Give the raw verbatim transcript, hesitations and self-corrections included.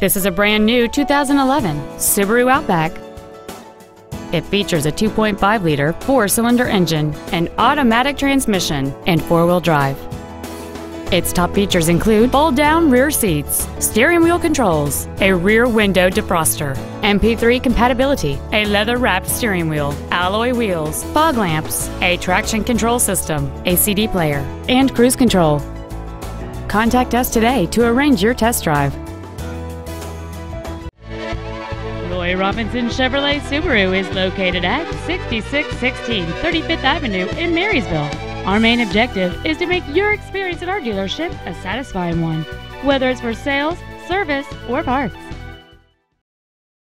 This is a brand new two thousand eleven Subaru Outback. It features a two point five liter four-cylinder engine, an automatic transmission, and four-wheel drive. Its top features include fold-down rear seats, steering wheel controls, a rear window defroster, M P three compatibility, a leather-wrapped steering wheel, alloy wheels, fog lamps, a traction control system, a C D player, and cruise control. Contact us today to arrange your test drive. Robinson Chevrolet Subaru is located at sixty-six sixteen thirty-fifth Avenue in Marysville. Our main objective is to make your experience at our dealership a satisfying one, whether it's for sales, service, or parts.